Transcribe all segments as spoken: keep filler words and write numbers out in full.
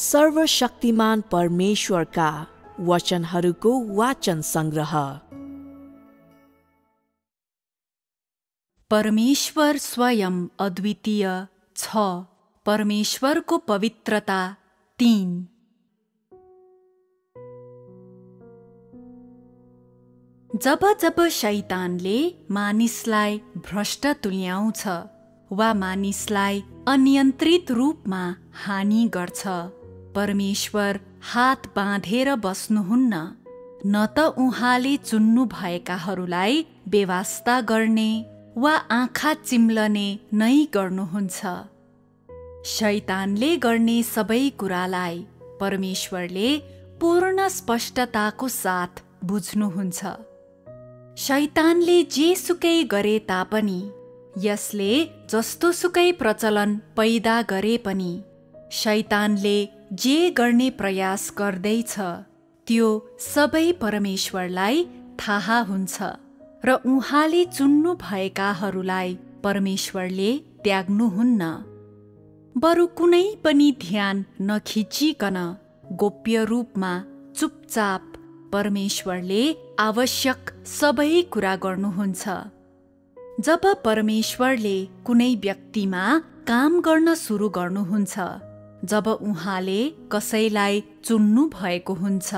सर्वशक्तिमान परमेश्वरका वचनहरूको वाचन संग्रह। परमेश्वर स्वयं अद्वितीय छ। परमेश्वरको पवित्रता तीन। जब जब शैतानले मानिसलाई भ्रष्ट तुल्याउँछ वा मानिसलाई अनियन्त्रित रूपमा हानि गर्छ, परमेश्वर हात बाँधेर बस्नुहुन्न। न त उहाँले चुन्नु भएकाहरूलाई बेवास्ता गर्ने वा आँखा चिम्लने नै गर्नुहुन्छ। शैतानले गर्ने सबै कुरालाई परमेश्वरले पूर्ण स्पष्टताको साथ बुझ्नुहुन्छ। शैतानले जेसुकै गरे तापनि, यसले जस्तोसुकै प्रचलन पैदा गरे पनि, शैतानले जे गर्ने प्रयास गर्दैछ त्यो सबै परमेश्वरलाई थाहा हुन्छ र उहाँले चुन्नु भएकाहरूलाई परमेश्वरले त्याग्नुहुन्न। बरु कुनै पनि ध्यान नखिचिकन गोप्य रूपमा चुपचाप परमेश्वरले आवश्यक सबै कुरा गर्नुहुन्छ। जब परमेश्वरले कुनै व्यक्तिमा काम गर्न सुरु गर्नुहुन्छ, जब उहाँले कसैलाई चुन्नु भएको हुन्छ,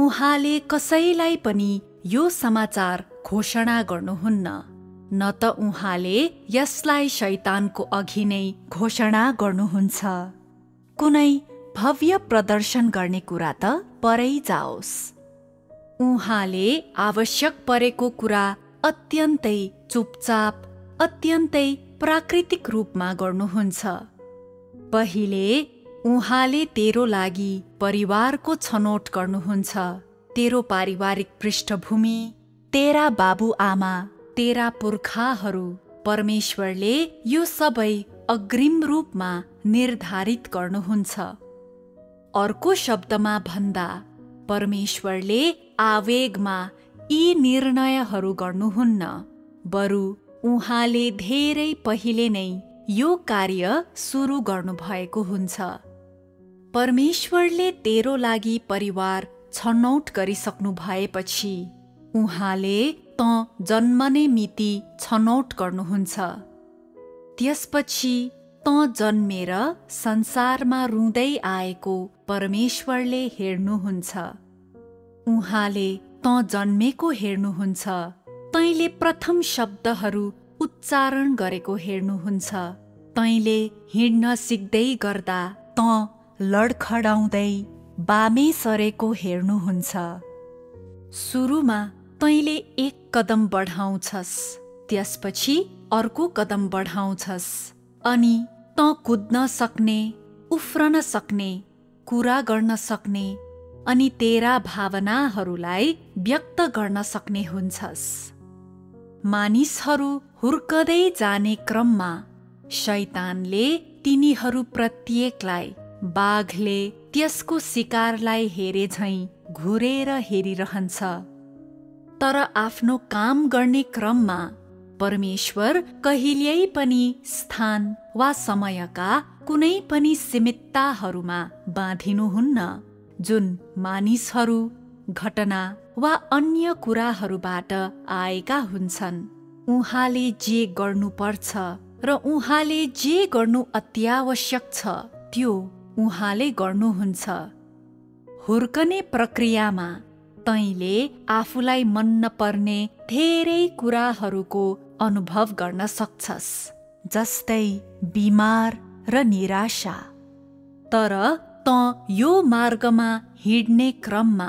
उहाँले कसैलाई पनि यो समाचार घोषणा गर्नुहुन्न। न त उहाँले यसलाई शैतानको अघि नै घोषणा गर्नुहुन्छ। कुनै भव्य प्रदर्शन गर्ने कुरा त परै जाओस्। उहाँले आवश्यक परेको कुरा अत्यन्तै चुपचाप, अत्यन्तै प्राकृतिक रूपमा गर्नुहुन्छ। पहिले उहाँले तेरो लागि परिवारको छनोट गर्नुहुन्छ, तेरो पारिवारिक पृष्ठभूमि, तेरा बाबुआमा, तेरा पुर्खाहरू। परमेश्वरले यो सबै अग्रिम रूपमा निर्धारित गर्नुहुन्छ। अर्को शब्दमा भन्दा, परमेश्वरले आवेगमा यी निर्णयहरू गर्नुहुन्न। बरु उहाँले धेरै पहिले नै यो कार्य सुरु गर्नुभएको हुन्छ। परमेश्वरले तेरो लागि परिवार छनौट गरिसक्नु भएपछि उहाँले त जन्मने मिति छनौट गर्नुहुन्छ। त्यसपछि त जन्मेर संसारमा रुँदै आएको परमेश्वरले हेर्नुहुन्छ। उहाँले त जन्मेको हेर्नुहुन्छ, तैँले प्रथम शब्दहरू उच्चारण गरेको हेर्नुहुन्छ, तैँले हिँड्न सिक्दै गर्दा त लडखडाउँदै बामे सरेको हेर्नुहुन्छ। सुरुमा तैँले एक कदम बढाउँछस्, त्यसपछि अर्को कदम बढाउँछस्, अनि त कुद्न सक्ने, उफ्रन सक्ने, कुरा गर्न सक्ने अनि तेरा भावनाहरूलाई व्यक्त गर्न सक्ने हुन्छस्। मानिसहरू हुर्कदै जाने क्रममा शैतानले तिनीहरू प्रत्येकलाई बाघले त्यसको शिकारलाई हेरेझैं घुरेर हेरिरहन्छ। तर आफ्नो काम गर्ने क्रममा परमेश्वर कहिल्यै पनि स्थान वा समयका कुनै पनि सीमितताहरूमा बाँधिनुहुन्न, जुन मानिसहरू, घटना वा अन्य कुराहरूबाट आएका हुन्छन्। उहाँले जे गर्नुपर्छ र उहाँले जे गर्नु अत्यावश्यक छ त्यो उहाँले गर्नुहुन्छ। हुर्कने प्रक्रियामा तैँले आफूलाई मन नपर्ने धेरै कुराहरूको अनुभव गर्न सक्छस्, जस्तै बिमार र निराशा। तर त यो मार्गमा हिँड्ने क्रममा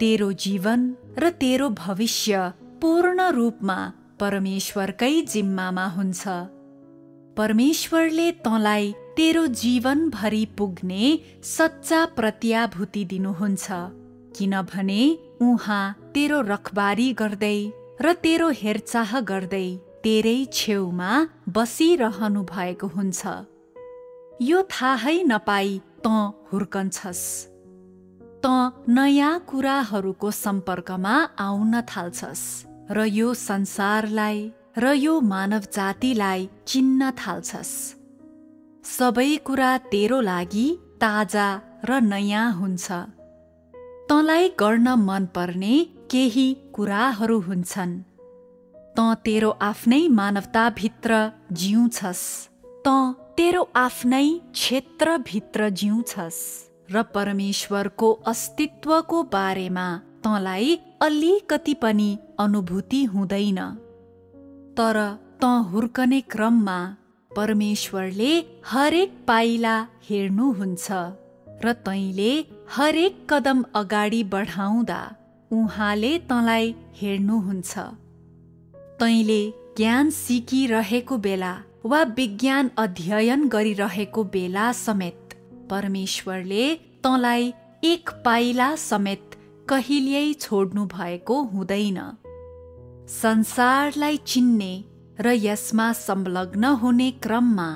तेरो जीवन र तेरो भविष्य पूर्ण रूपमा परमेश्वरकै जिम्मामा हुन्छ। परमेश्वरले तँलाई तेरो जीवनभरि पुग्ने सच्चा प्रत्याभूति दिनुहुन्छ, किनभने उहाँ तेरो रखबारी गर्दै र तेरो हेरचाह गर्दै तेरै छेउमा बसिरहनु भएको हुन्छ। यो थाहै नपाई तँ हुर्कन्छस्, तँ नयाँ कुराहरूको सम्पर्कमा आउन थाल्छस् र यो संसारलाई र यो मानव जातिलाई चिन्न थाल्छस्। सबै कुरा तेरो लागि ताजा र नयाँ हुन्छ। तँलाई गर्न मन पर्ने केही कुराहरू हुन्छन्। तँ तेरो आफ्नै मानवताभित्र जिउँछस्। तँ तेरो आफ्नै क्षेत्रभित्र जिउँछस् र परमेश्वरको अस्तित्वको बारेमा तँलाई अलिकति पनि अनुभूति हुँदैन। तर तँ हुर्कने क्रममा परमेश्वरले हरेक पाइला हेर्नुहुन्छ र तैँले हरेक कदम अगाडि बढाउँदा उहाँले तँलाई हेर्नुहुन्छ। तैँले ज्ञान सिकिरहेको बेला वा विज्ञान अध्ययन गरिरहेको बेला समेत परमेश्वरले तँलाई एक पाइला समेत कहिल्यै छोड्नु भएको हुँदैन। संसारलाई चिन्ने र यसमा संलग्न हुने क्रममा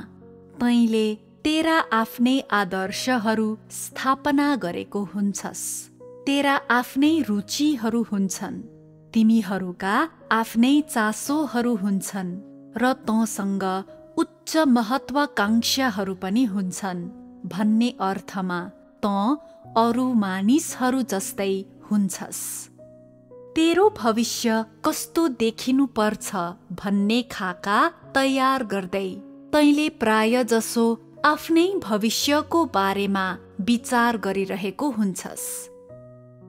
तैँले तेरा आफ्नै आदर्शहरू स्थापना गरेको हुन्छस्। तेरा आफ्नै रुचिहरू हुन्छन्, तिमीहरूका आफ्नै चासोहरू हुन्छन् र तँसँग उच्च महत्वाकांक्षाहरू पनि हुन्छन्। भन्ने अर्थमा तँ अरू मानिसहरू जस्तै हुन्छस्। तेरो भविष्य कस्तो देखिनुपर्छ भन्ने खाका तयार गर्दै तैँले प्रायजसो आफ्नै भविष्यको बारेमा विचार गरिरहेको हुन्छस्।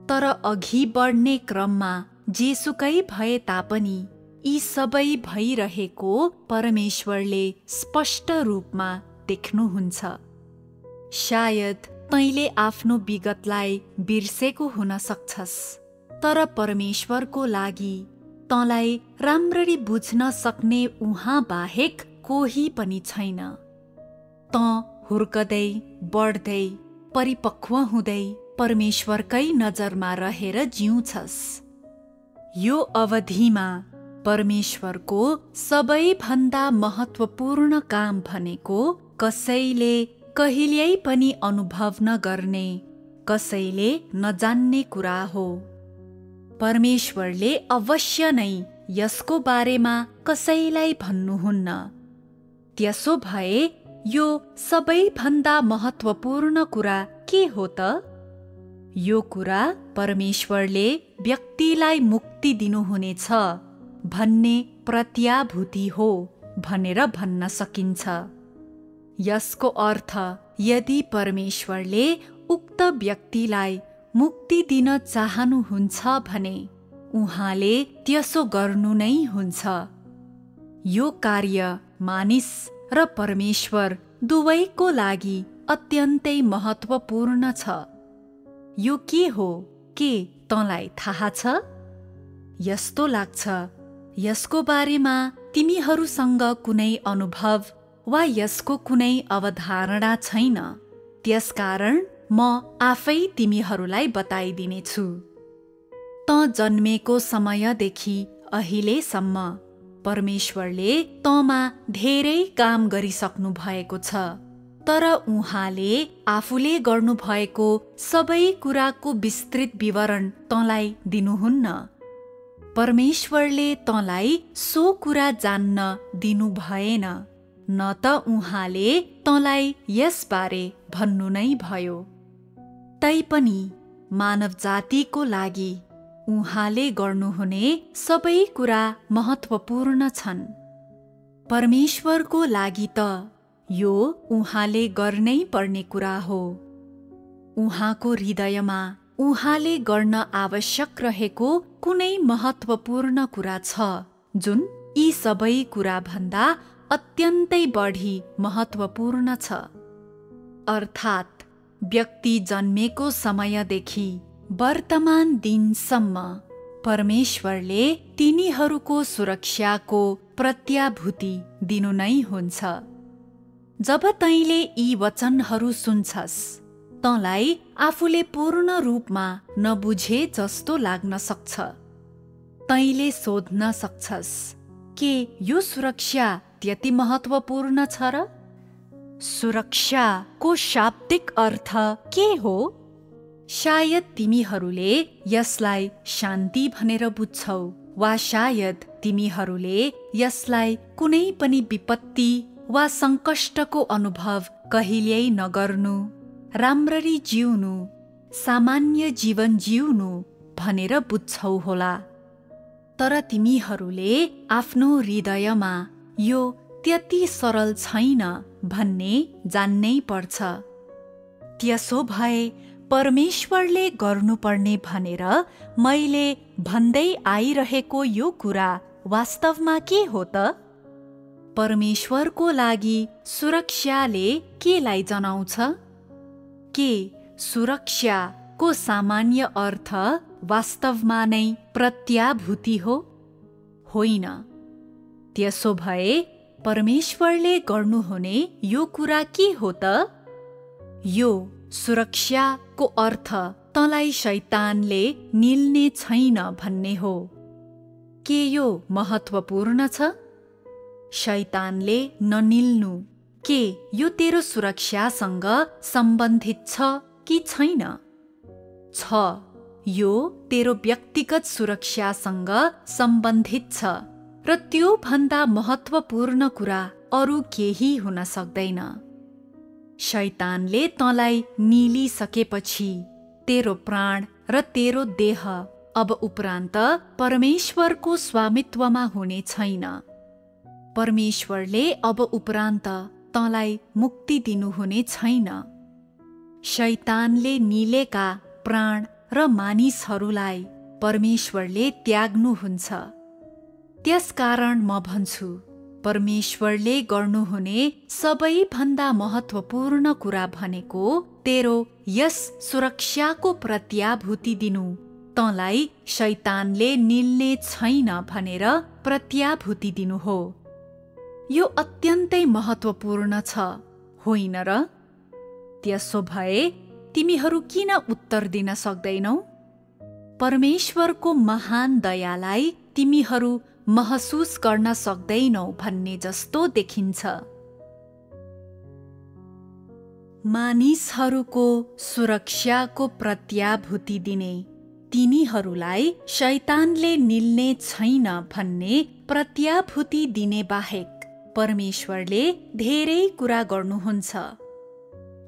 तर अघि बढ्ने क्रममा जेसुकै भए तापनि यी सबै भइरहेको परमेश्वरले स्पष्ट रूपमा देख्नुहुन्छ। सायद तैँले आफ्नो विगतलाई बिर्सेको हुन सक्छस्, तर परमेश्वरको लागि तँलाई राम्ररी बुझ्न सक्ने उहाँ बाहेक कोही पनि छैन। तँ हुर्कदै, बढ्दै, परिपक्व हुँदै परमेश्वरकै नजरमा रहेर जिउँछस्। यो अवधिमा परमेश्वरको सबैभन्दा महत्त्वपूर्ण काम भनेको कसैले कहिल्यै पनि अनुभव नगर्ने, कसैले नजान्ने कुरा हो। परमेश्वरले अवश्य नै यसको बारेमा कसैलाई भन्नुहुन्न। त्यसो भए यो सबैभन्दा महत्त्वपूर्ण कुरा के हो त? यो कुरा परमेश्वरले व्यक्तिलाई मुक्ति दिनुहुनेछ भन्ने प्रत्याभूति हो भनेर भन्न सकिन्छ। यसको अर्थ यदि परमेश्वरले उक्त व्यक्तिलाई मुक्ति दिन चाहनुहुन्छ भने उहाँले त्यसो गर्नु नै हुन्छ। यो कार्य मानिस र परमेश्वर दुवैको लागि अत्यन्तै महत्त्वपूर्ण छ। यो के हो के तँलाई थाहा छ? यस्तो लाग्छ यसको बारेमा तिमीहरूसँग कुनै अनुभव वा यसको कुनै अवधारणा छैन, त्यसकारण म आफै तिमीहरूलाई बताइदिनेछु। तँ जन्मेको समयदेखि अहिलेसम्म परमेश्वरले तँमा धेरै काम गरिसक्नु भएको छ। तर उहाँले आफूले गर्नुभएको सबै कुराको विस्तृत विवरण तँलाई दिनुहुन्न। परमेश्वरले तँलाई सो कुरा जान्न दिनु भएन, न त उहाँले तँलाई यसबारे भन्नु नै भयो। तैपनि मानव जातिको लागि उहाँले गर्नुहुने सबै कुरा महत्त्वपूर्ण छन्। परमेश्वरको लागि त यो उहाँले गर्नै पर्ने कुरा हो। उहाँको हृदयमा उहाँले गर्न आवश्यक रहेको कुनै महत्त्वपूर्ण कुरा छ जुन यी सबै कुराभन्दा अत्यन्तै बढी महत्त्वपूर्ण छ। अर्थात् व्यक्ति जन्मेको समयदेखि वर्तमान दिनसम्म परमेश्वरले तिनीहरूको सुरक्षाको प्रत्याभूति दिनु नै हुन्छ। जब तैँले यी वचनहरू सुन्छस् तँलाई आफूले पूर्ण रूपमा नबुझे जस्तो लाग्न सक्छ। तैँले सोध्न सक्छस् के यो सुरक्षा त्यति महत्त्वपूर्ण छ र? सुरक्षा को शाब्दिक अर्थ के हो? शायद तिमीहरूले यसलाई शान्ति भनेर बुझ्छौ वा शायद तिमीहरूले यसलाई कुनै पनि विपत्ति वा संकष्टको अनुभव कहिल्यै नगर्नु राम्ररी जिउनु, सामान्य जीवन जिउनु भनेर बुझ्छौ होला, तर तिमीहरूले आफ्नो हृदयमा यो त्यति सरल छैन भन्ने जान्नै पर्छ। त्यसो भए परमेश्वरले गर्नुपर्ने भनेर मैले भन्दै आइरहेको यो कुरा वास्तवमा के हो त? परमेश्वरको लागि सुरक्षाले केलाई जनाउँछ? के सुरक्षा को सामान्य अर्थ वास्तवमा नै प्रत्याभूति हो? होइन। त्यसो भए परमेश्वरले गर्नुहुने यो कुरा के हो त? यो सुरक्षा को अर्थ तँलाई शैतानले निल्ने छैन भन्ने हो। के यो महत्त्वपूर्ण छ? शैतानले ननिल्नु के यो तेरो सुरक्षासँग सम्बन्धित छ कि छैन? छ, यो तेरो व्यक्तिगत सुरक्षासँग सम्बन्धित छ र त्यो भन्दा महत्त्वपूर्ण कुरा अरू केही हुन सक्दैन। शैतानले तँलाई निलिसकेपछि तेरो प्राण र तेरो देह अब उपरान्त परमेश्वरको स्वामित्वमा हुने छैन। परमेश्वरले अब उपरान्त तँलाई मुक्ति दिनुहुने छैन। शैतानले निलेका प्राण र मानिसहरूलाई परमेश्वरले त्याग्नुहुन्छ। त्यसकारण म भन्छु, परमेश्वरले गर्नुहुने सबैभन्दा महत्त्वपूर्ण कुरा भनेको तेरो यस सुरक्षाको प्रत्याभूति दिनु, तँलाई शैतानले निल्ने छैन भनेर प्रत्याभूति दिनु हो। यो अत्यन्तै महत्त्वपूर्ण छ, होइन र? त्यसो भए तिमीहरू किन उत्तर दिन सक्दैनौ? परमेश्वरको महान दयालाई तिमीहरू महसुस गर्न सक्दैनौ भन्ने जस्तो देखिन्छ। मानिसहरूको सुरक्षाको प्रत्याभूति दिने, तिनीहरूलाई शैतानले निल्ने छैन भन्ने प्रत्याभूति दिने बाहेक परमेश्वरले धेरै कुरा गर्नुहुन्छ।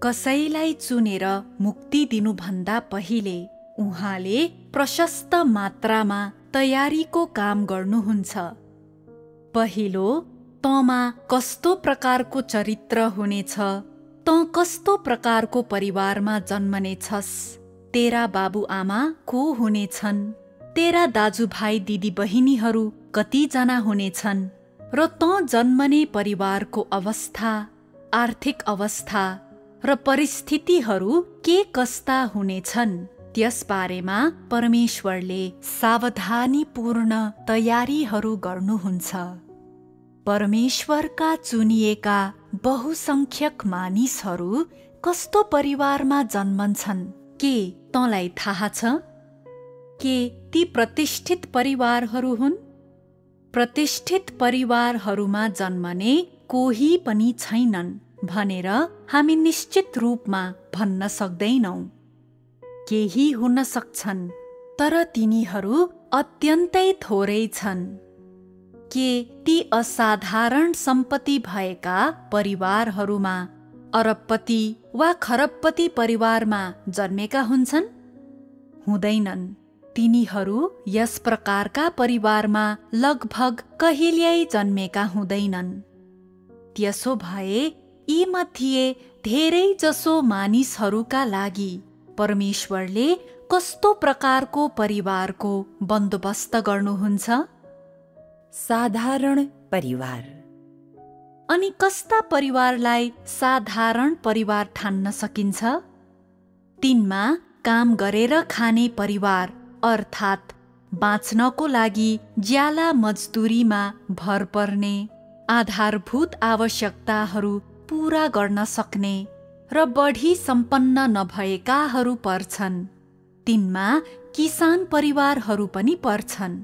कसैलाई चुनेर मुक्ति दिनुभन्दा पहिले उहाँले प्रशस्त मात्रामा तयारीको काम गर्नुहुन्छ। पहिलो, तँमा कस्तो प्रकारको चरित्र हुनेछ, तँ कस्तो प्रकारको परिवारमा जन्मनेछस्, तेरा बाबुआमा को हुनेछन्, तेरा दाजुभाइ दिदीबहिनीहरू कतिजना हुनेछन् र तँ जन्मने परिवारको अवस्था, आर्थिक अवस्था र परिस्थितिहरू के कस्ता हुनेछन् त्यसबारेमा परमेश्वरले सावधानीपूर्ण तयारीहरू गर्नुहुन्छ। परमेश्वरका चुनिएका बहुसंख्यक मानिसहरू कस्तो परिवारमा जन्मन्छन् के तँलाई थाहा छ? के ती प्रतिष्ठित परिवारहरू हुन्? प्रतिष्ठित परिवारहरूमा जन्मने कोही पनि छैनन् भनेर हामी निश्चित रूपमा भन्न सक्दैनौँ। केही हुन सक्छन्, तर तिनीहरू अत्यन्तै थोरै छन्। के ती असाधारण सम्पत्ति भएका परिवारहरूमा अरबपति वा खरबपति परिवारमा जन्मेका हुन्छन्? हुँदैनन्। तिनीहरू यस प्रकारका परिवारमा लगभग कहिल्यै जन्मेका हुँदैनन्। त्यसो भए यी मध्ये धेरैजसो मानिसहरूका लागि परमेश्वरले कस्तो प्रकारको परिवारको बन्दोबस्त गर्नुहुन्छ? साधारण परिवार। अनि कस्ता परिवारलाई साधारण परिवार ठान्न सकिन्छ? तिनमा काम गरेर खाने परिवार, अर्थात् बाँच्नको लागि ज्याला मजदुरीमा भर पर्ने, आधारभूत आवश्यकताहरू पूरा गर्न सक्ने र बढी सम्पन्न नभएकाहरू पर्छन्। तिनमा किसान परिवारहरू पनि पर्छन्।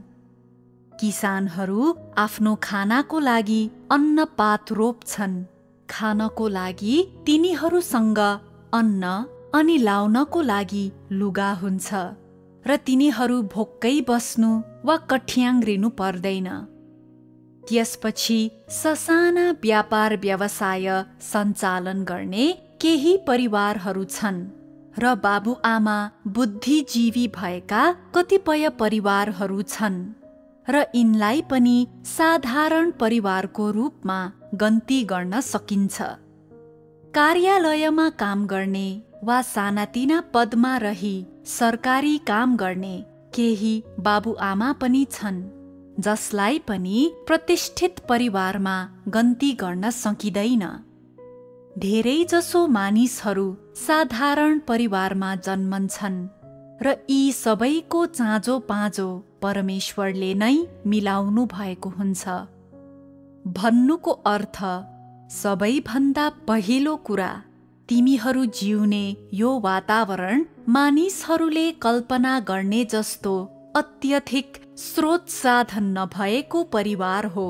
किसानहरू आफ्नो खानाको लागि अन्नपात रोप्छन्। खानको लागि तिनीहरूसँग अन्न अनि लाउनको लागि लुगा हुन्छ र तिनीहरू भोक्कै बस्नु वा कठ्याङ्ग्रिनु पर्दैन। त्यसपछि ससाना व्यापार व्यवसाय सञ्चालन गर्ने केही परिवारहरू छन् र बाबुआमा बुद्धिजीवी भएका कतिपय परिवारहरू छन् र इनलाई पनि साधारण परिवारको रूपमा गन्ती गर्न सकिन्छ। कार्यालयमा काम गर्ने वा सानातिना पदमा रही सरकारी काम गर्ने केही बाबुआमा पनि छन् जसलाई पनि प्रतिष्ठित परिवारमा गन्ती गर्न सकिँदैन। धेरैजसो मानिसहरू साधारण परिवारमा जन्मन्छन् र यी सबैको चाँजो पाँजो परमेश्वरले नै मिलाउनु भएको हुन्छ। भन्नुको अर्थ सबैभन्दा पहिलो कुरा तिमीहरू जिउने यो वातावरण मानिसहरूले कल्पना गर्ने जस्तो अत्यधिक स्रोत साधन नभएको परिवार हो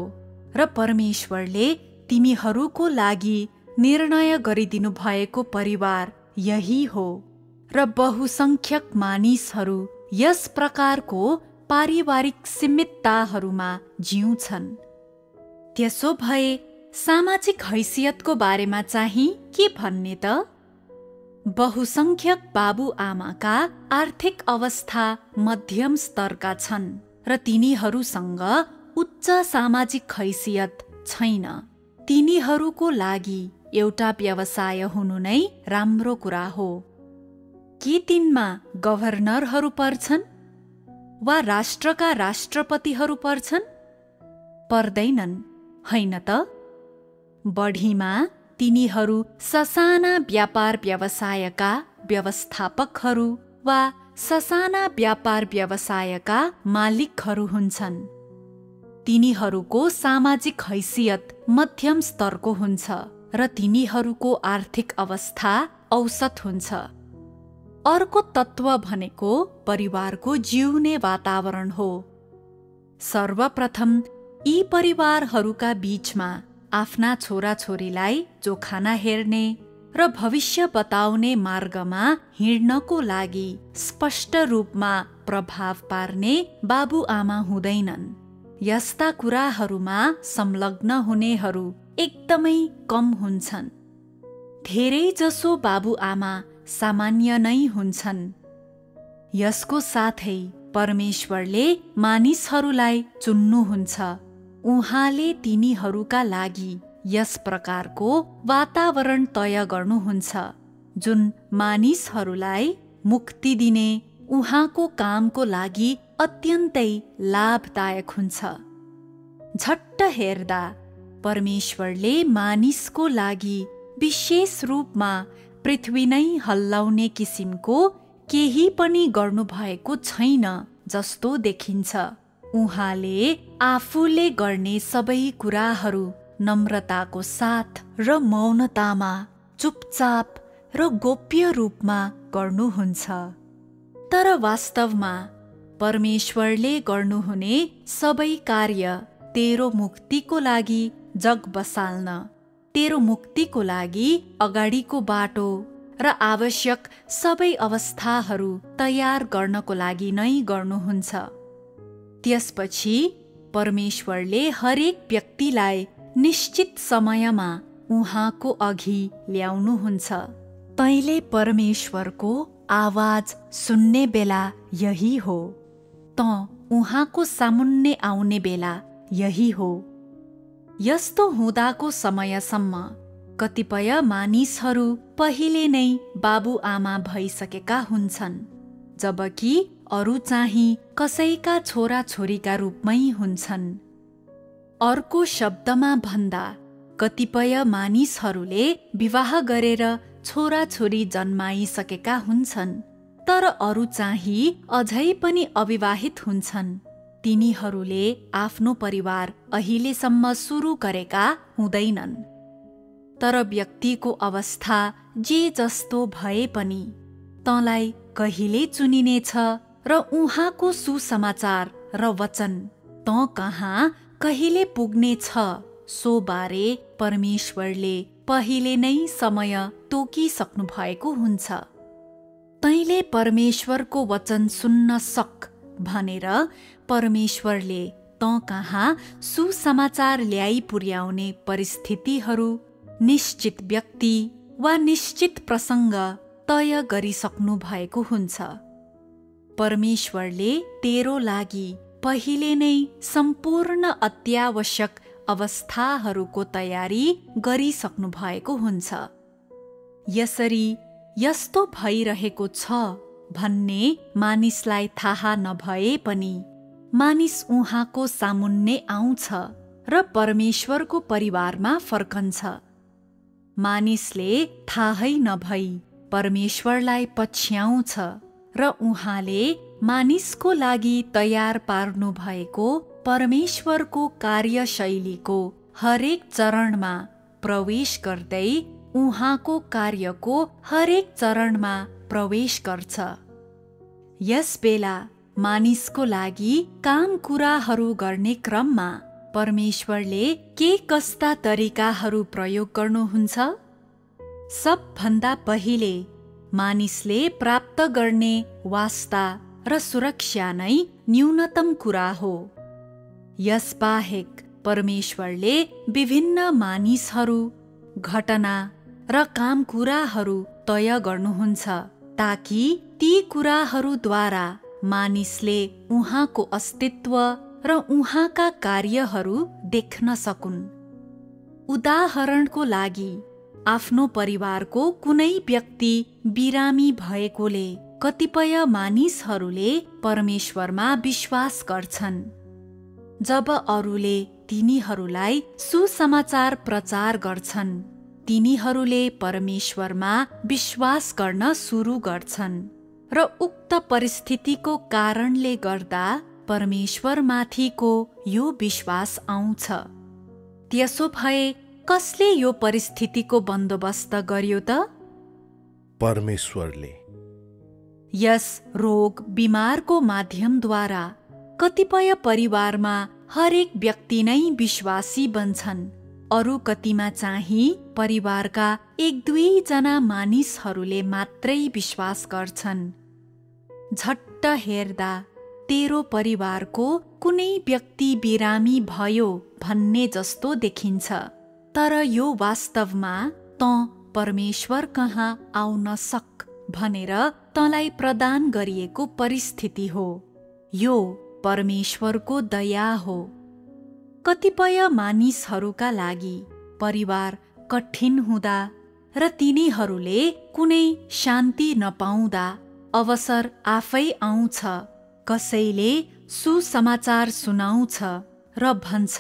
र परमेश्वरले तिमीहरूको लागि निर्णय गरिदिनु भएको परिवार यही हो र बहुसंख्यक मानिसहरू यस प्रकारको पारिवारिक सीमितताहरूमा जिउँछन्। त्यसो भए सामाजिक हैसियतको बारेमा चाहिँ के भन्ने त? बहुसंख्यक बाबुआमाका आर्थिक अवस्था मध्यम स्तरका छन् र तिनीहरूसँग उच्च सामाजिक हैसियत छैन। तिनीहरूको लागि एउटा व्यवसाय हुनु नै राम्रो कुरा हो। के तिनमा गभर्नरहरू पर्छन् वा राष्ट्रका राष्ट्रपतिहरू पर्छन्? पर्दैनन्, हैन त? बढीमा तिनीहरू ससाना व्यापार व्यवसायका व्यवस्थापकहरू वा ससाना व्यापार व्यवसायका मालिकहरू हुन्छन्। तिनीहरूको सामाजिक हैसियत मध्यम स्तरको हुन्छ र तिनीहरूको आर्थिक अवस्था औसत हुन्छ। अर्को तत्त्व भनेको परिवारको जिउने वातावरण हो। सर्वप्रथम यी परिवारहरूका बीचमा आफ्ना छोराछोरीलाई जोखाना हेर्ने र भविष्य बताउने मार्गमा हिँड्नको लागि स्पष्ट रूपमा प्रभाव पार्ने बाबुआमा हुँदैनन्। यस्ता कुराहरूमा संलग्न हुनेहरू एकदमै कम हुन्छन्। धेरैजसो बाबुआमा सामान्य नै हुन्छन्। यसको साथै परमेश्वरले मानिसहरूलाई चुन्नुहुन्छ। उहाँले तिनीहरूका लागि यस प्रकारको वातावरण तय गर्नुहुन्छ जुन मानिसहरूलाई मुक्ति दिने उहाँको कामको लागि अत्यन्तै लाभदायक हुन्छ। झट्ट हेर्दा परमेश्वरले मानिसको लागि विशेष रूपमा पृथ्वी नै हल्लाउने किसिमको केही पनि गर्नुभएको छैन जस्तो देखिन्छ। उहाँले आफूले गर्ने सबै कुराहरू नम्रताको साथ र मौनतामा चुपचाप र गोप्य रूपमा गर्नुहुन्छ। तर वास्तवमा परमेश्वरले गर्नुहुने सबै कार्य तेरो मुक्तिको लागि जग बसाल्न, तेरो मुक्तिको लागि अगाडिको बाटो र आवश्यक सबै अवस्थाहरू तयार गर्नको लागि नै गर्नुहुन्छ। त्यसपछि परमेश्वरले हरेक व्यक्तिलाई निश्चित समयमा उहाँको अघि ल्याउनुहुन्छ। तैँले परमेश्वरको आवाज सुन्ने बेला यही हो। तँ उहाँको सामुन्ने आउने बेला यही हो। यस्तो हुँदाको समयसम्म कतिपय मानिसहरू पहिले नै बाबुआमा भइसकेका हुन्छन् जबकि अरू चाहिँ कसैका छोरा छोरीका रूपमै हुन्छन्। अर्को शब्दमा भन्दा कतिपय मानिसहरूले विवाह गरेर छोरा छोरी जन्माइसकेका हुन्छन् तर अरू चाहिँ अझै पनि अविवाहित हुन्छन्। तिनीहरूले आफ्नो परिवार अहिलेसम्म सुरु गरेका हुँदैनन्। तर व्यक्तिको अवस्था जे जस्तो भए पनि तँलाई कहिले चुनिनेछ र उहाँको सुसमाचार र वचन तँ कहाँ कहिले पुग्नेछ सो बारे परमेश्वरले पहिले नै समय तोकिसक्नु भएको हुन्छ। तैँले परमेश्वरको वचन सुन्न सक भनेर परमेश्वरले तँ कहाँ सुसमाचार ल्याइ पुर्याउने परिस्थितिहरू, निश्चित व्यक्ति वा निश्चित प्रसंग तय गरिसक्नु भएको हुन्छ। परमेश्वरले तेरो लागि पहिले नै सम्पूर्ण अत्यावश्यक अवस्थाहरूको तयारी गरिसक्नु भएको हुन्छ। यसरी यस्तो भइरहेको छ भन्ने मानिसलाई थाहा नभए पनि मानिस उहाँको सामुन्ने आउँछ र परमेश्वरको परिवारमा फर्कन्छ। मानिसले थाहै नभई परमेश्वरलाई पछ्याउँछ र उहाँले मानिसको लागि तयार पार्नु भएको परमेश्वरको कार्यशैलीको हरेक चरणमा प्रवेश गर्दै उहाँको कार्यको हरेक चरणमा प्रवेश गर्छ। यस बेला मानिसको लागि काम कुराहरू गर्ने क्रममा परमेश्वरले के कस्ता तरिकाहरू प्रयोग गर्नुहुन्छ? सबभन्दा पहिले मानिसले प्राप्त गर्ने वास्ता र सुरक्षा नै न्यूनतम कुरा हो। यसबाहेक परमेश्वरले विभिन्न मानिसहरू, घटना र काम कुराहरू तय गर्नुहुन्छ ताकि ती कुराहरूद्वारा मानिसले उहाँको अस्तित्व र उहाँका कार्यहरू देख्न सकुन्। उदाहरणको लागि आफ्नो परिवारको कुनै व्यक्ति बिरामी भएकोले कतिपय मानिसहरूले परमेश्वरमा विश्वास गर्छन्। जब अरूले तिनीहरूलाई सुसमाचार प्रचार गर्छन्, तिनीहरूले परमेश्वरमा विश्वास गर्न सुरु गर्छन् र उक्त परिस्थितिको कारणले गर्दा परमेश्वरमाथिको यो विश्वास आउँछ। त्यसो भए कसले यो परिस्थितिको बन्दोबस्त गर्यो त? परमेश्वरले। यस रोग बिमारको माध्यमद्वारा कतिपय परिवारमा हरेक व्यक्ति नै विश्वासी बन्छन्, अरू कतिमा चाहिँ परिवारका एक दुई जना मानिसहरूले मात्रै विश्वास गर्छन्। झट्ट हेर्दा तेरो परिवारको कुनै व्यक्ति बिरामी भयो भन्ने जस्तो देखिन्छ, तर यो वास्तवमा त परमेश्वर कहाँ आउन सक भनेर तँलाई प्रदान गरिएको परिस्थिति हो। यो परमेश्वरको दया हो। कतिपय मानिसहरूका लागि परिवार कठिन हुँदा र तिनीहरूले कुनै शान्ति नपाउँदा अवसर आफै आउँछ। कसैले सुसमाचार सुनाउँछ र भन्छ,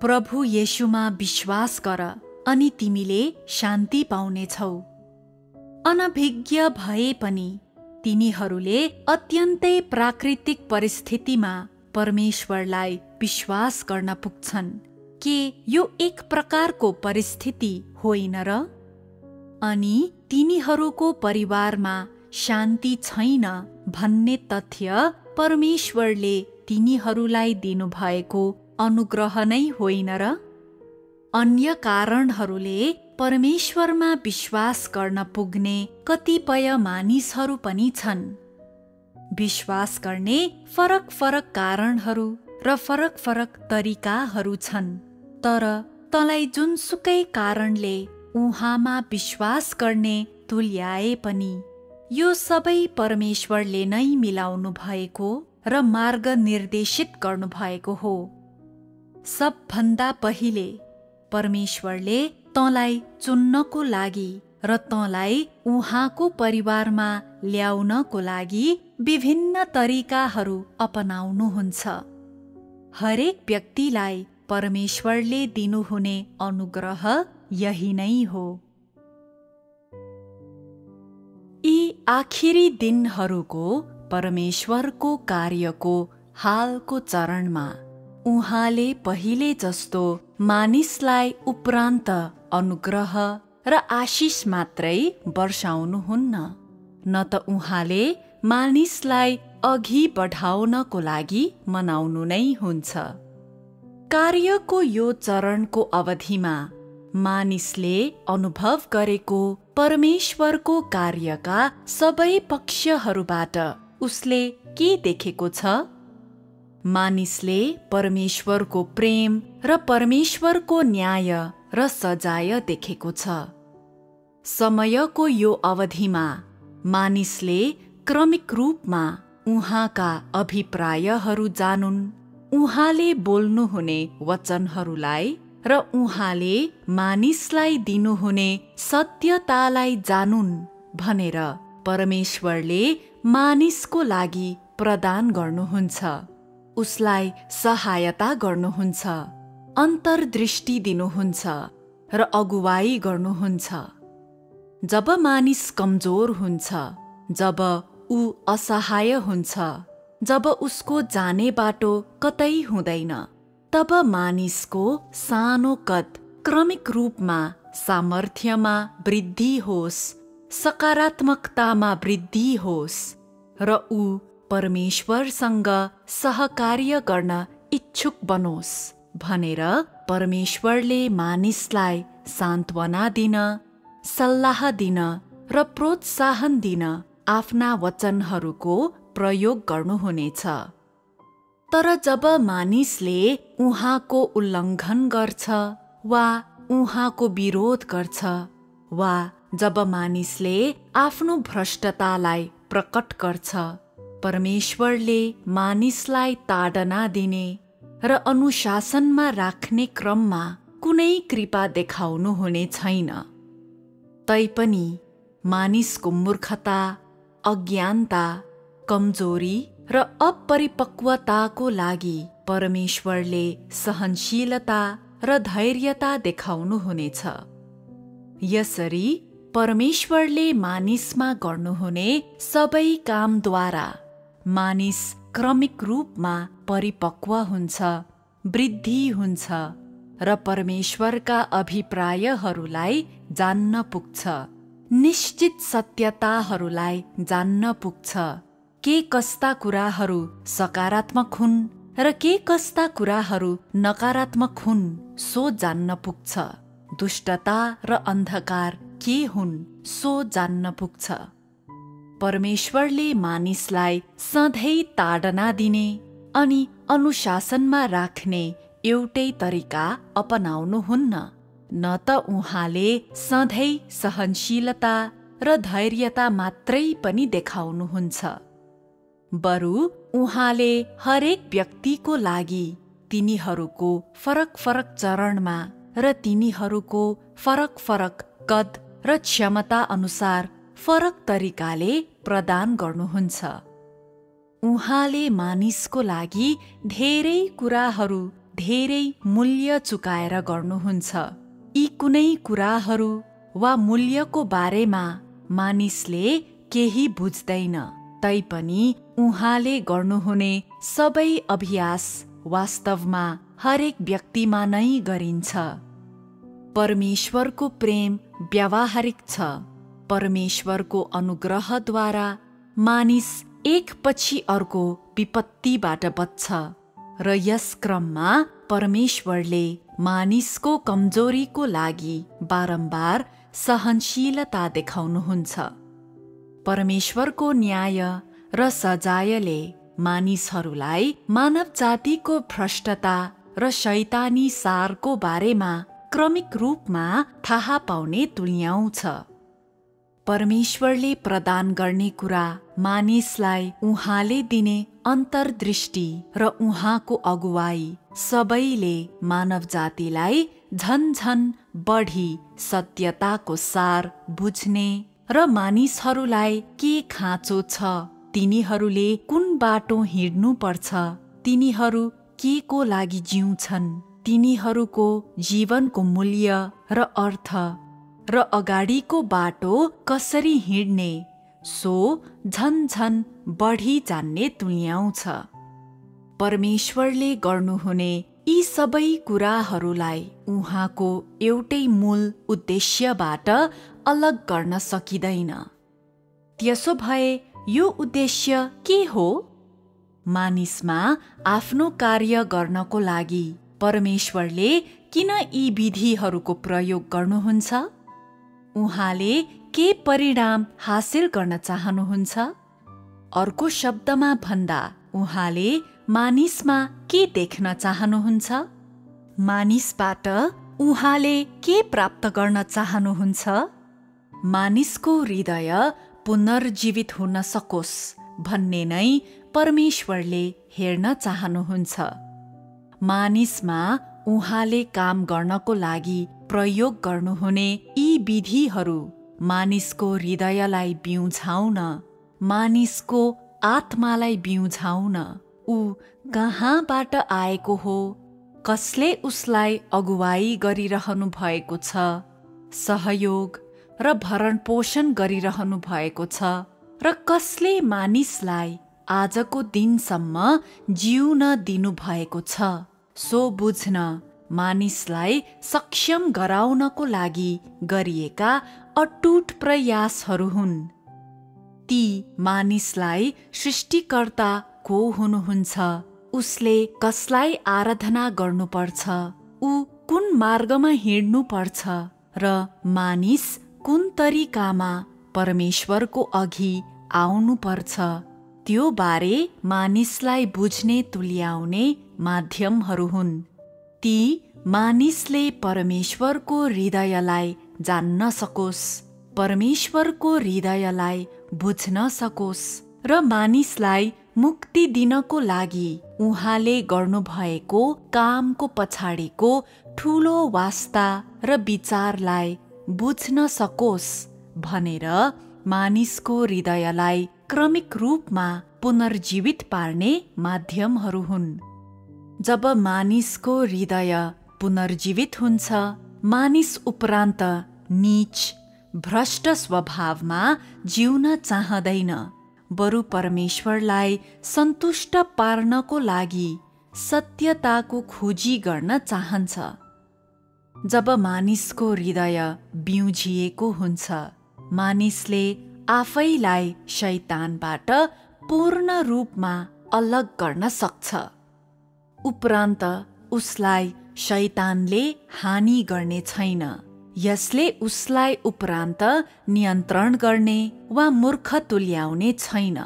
प्रभु येशूमा विश्वास गर अनि तिमीले शान्ति पाउनेछौ। अनभिज्ञ भए पनि तिनीहरूले अत्यन्तै प्राकृतिक परिस्थितिमा परमेश्वरलाई विश्वास गर्न पुग्छन्। के यो एक प्रकारको परिस्थिति होइन र? अनि तिनीहरूको परिवारमा शान्ति छैन भन्ने तथ्य परमेश्वरले तिनीहरूलाई दिनुभएको अनुग्रह नै होइन र? अन्य कारणहरूले परमेश्वरमा विश्वास गर्न पुग्ने कतिपय मानिसहरू पनि छन्। विश्वास गर्ने फरक फरक कारणहरू र फरक फरक तरिकाहरू छन्, तर तँलाई जुनसुकै कारणले उहाँमा विश्वास गर्ने तुल्याए पनि यो सबै परमेश्वरले नै मिलाउनु भएको र मार्ग निर्देशित गर्नु भएको हो। सबभन्दा पहिले परमेश्वरले तँलाई चुन्नको लागि र तँलाई उहाँको परिवारमा ल्याउनको लागि विभिन्न तरिकाहरू अपनाउनुहुन्छ। हरेक व्यक्तिलाई परमेश्वरले दिनुहुने अनुग्रह यही नै हो। यी आखिरी दिनहरूको परमेश्वरको कार्यको हालको चरणमा उहाँले पहिले जस्तो मानिसलाई उपरान्त अनुग्रह र आशिष मात्रै वर्षाउनुहुन्न, न त उहाँले मानिसलाई अघि बढाउनको लागि मनाउनु नै हुन्छ। कार्यको यो चरणको अवधिमा मानिसले अनुभव गरेको परमेश्वरको कार्यका सबै पक्षहरूबाट उसले के देखेको छ? मानिसले परमेश्वरको प्रेम र परमेश्वरको न्याय र सजाय देखेको छ। समयको यो अवधिमा मानिसले क्रमिक रूपमा उहाँका अभिप्रायहरू जानुन्, उहाँले बोल्नुहुने वचनहरूलाई र उहाँले मानिसलाई दिनुहुने सत्यतालाई जानुन् भनेर परमेश्वरले मानिसको लागि प्रदान गर्नुहुन्छ। उसलाई सहायता गर्नुहुन्छ, अन्तर्दृष्टि दिनुहुन्छ र अगुवाई गर्नुहुन्छ। जब मानिस कमजोर हुन्छ, जब ऊ असहाय हुन्छ, जब उसको जाने बाटो कतै हुँदैन, तब मानिसको सानो कद क्रमिक रूपमा सामर्थ्यमा वृद्धि होस्, सकारात्मकतामा वृद्धि होस् र ऊ परमेश्वरसँग सहकार्य गर्न इच्छुक बनोस् भनेर परमेश्वरले मानिसलाई सान्त्वना दिन, सल्लाह दिन र प्रोत्साहन दिन आफ्ना वचनहरूको प्रयोग गर्नुहुनेछ। तर जब मानिसले उहाँको उल्लङ्घन गर्छ वा उहाँको विरोध गर्छ वा जब मानिसले आफ्नो भ्रष्टतालाई प्रकट गर्छ, परमेश्वरले मानिसलाई ताडना दिने र अनुशासनमा राख्ने क्रममा कुनै कृपा देखाउनुहुने छैन। तैपनि मानिसको मूर्खता, अज्ञानता, कमजोरी र अपरिपक्वताको लागि परमेश्वरले सहनशीलता र धैर्यता देखाउनुहुनेछ। यसरी परमेश्वरले मानिसमा गर्नुहुने सबै कामद्वारा मानिस क्रमिक रूपमा परिपक्व हुन्छ, वृद्धि हुन्छ र परमेश्वरका अभिप्रायहरूलाई जान्न पुग्छ, निश्चित सत्यताहरूलाई जान्न पुग्छ। के कस्ता कुराहरू सकारात्मक हुन् र के कस्ता कुराहरू नकारात्मक हुन् सो जान्न पुग्छ। दुष्टता र अन्धकार के हुन् सो जान्न पुग्छ। परमेश्वरले मानिसलाई सधैँ ताडना दिने अनि अनुशासनमा राख्ने एउटै तरिका अपनाउनुहुन्न, न त उहाँले सधैँ सहनशीलता र धैर्यता मात्रै पनि देखाउनुहुन्छ, बरु उहाँले हरेक व्यक्तिको लागि तिनीहरूको फरक फरक चरणमा र तिनीहरूको फरक फरक कद र क्षमता अनुसार फरक तरिकाले प्रदान गर्नुहुन्छ। उहाँले मानिसको लागि धेरै कुराहरू धेरै मूल्य चुकाएर गर्नुहुन्छ। यी कुनै कुराहरू वा मूल्यको बारेमा मानिसले केही बुझ्दैन, तैपनि उहाँले गर्नुहुने सबै अभ्यास वास्तवमा हरेक व्यक्तिमा नै गरिन्छ। परमेश्वरको प्रेम व्यावहारिक छ। परमेश्वरको अनुग्रहद्वारा मानिस एकपछि अर्को विपत्तिबाट बच्छ र यस क्रममा परमेश्वरले मानिसको कमजोरीको लागि बारम्बार सहनशीलता देखाउनुहुन्छ। परमेश्वरको न्याय र सजायले मानिसहरूलाई मानव जातिको भ्रष्टता र शैतानी सारको बारेमा क्रमिक रूपमा थाहा पाउने तुल्याउँछ। परमेश्वरले प्रदान गर्ने कुरा मानिसलाई उहाँले दिने अन्तर्दृष्टि र उहाँको अगुवाई सबैले मानव जातिलाई झन्झन बढी सत्यताको सार बुझ्ने र मानिसहरूलाई के खाँचो छ, तिनीहरूले कुन बाटो हिँड्नुपर्छ, तिनीहरू के को लागि जिउँछन्, तिनीहरूको जीवनको मूल्य र अर्थ र अगाडिको बाटो कसरी हिँड्ने सो झन्झन बढी जान्ने तुल्याउँछ। परमेश्वरले गर्नुहुने यी सबै कुराहरूलाई उहाँको एउटै मूल उद्देश्यबाट अलग गर्न सकिँदैन। त्यसो भए यो उद्देश्य के हो? मानिसमा आफ्नो कार्य गर्नको लागि परमेश्वरले किन यी विधिहरूको प्रयोग गर्नुहुन्छ? उहाँले के परिणाम हासिल गर्न चाहनुहुन्छ? अर्को शब्दमा भन्दा उहाँले मानिसमा के देख्न चाहनुहुन्छ? मानिसबाट उहाँले के प्राप्त गर्न चाहनुहुन्छ? मानिसको हृदय पुनर्जीवित हुन सकोस् भन्ने नै परमेश्वरले हेर्न चाहनुहुन्छ। मानिसमा उहाँले काम गर्नको लागि प्रयोग गर्नुहुने यी विधिहरू मानिसको हृदयलाई बिउछाउन, मानिसको आत्मालाई बिउछाउन, ऊ कहाँबाट आएको हो, कसले उसलाई अगुवाई गरिरहनु भएको छ, सहयोग र भरणपोषण गरिरहनु भएको छ र कसले मानिसलाई आजको दिनसम्म जिउन दिनुभएको छ। सो बुझ्न मानिसलाई सक्षम गराउनको लागि गरिएका अटुट प्रयासहरू हुन्। ती मानिसलाई सृष्टिकर्ता को हुनुहुन्छ, उसले कसलाई आराधना गर्नुपर्छ, ऊ कुन मार्गमा हिँड्नुपर्छ र मानिस कुन तरिकामा परमेश्वरको अघि आउनुपर्छ, त्यो बारे मानिसलाई बुझ्ने तुल्याउने माध्यमहरू हुन्। ती मानिसले परमेश्वरको हृदयलाई जान्न सकोस्, परमेश्वरको हृदयलाई बुझ्न सकोस् र मानिसलाई मुक्ति दिनको लागि उहाँले गर्नुभएको कामको पछाडिको ठूलो वास्ता र विचारलाई बुझ्न सकोस् भनेर मानिसको हृदयलाई क्रमिक रूपमा पुनर्जीवित पार्ने माध्यमहरू हुन्। जब मानिसको हृदय पुनर्जीवित हुन्छ, मानिस उपरान्त नीच भ्रष्ट स्वभावमा जिउन चाहदैन, बरु परमेश्वरलाई सन्तुष्ट पार्नको लागि सत्यताको खोजी गर्न चाहन्छ। जब मानिसको हृदय बिउजिएको हुन्छ, मानिसले आफैलाई शैतानबाट पूर्ण रूपमा अलग गर्न सक्छ, उपरान्त उसलाई शैतानले हानि गर्ने छैन। यसले उसलाई उपरान्त नियन्त्रण गर्ने वा मूर्ख तुल्याउने छैन,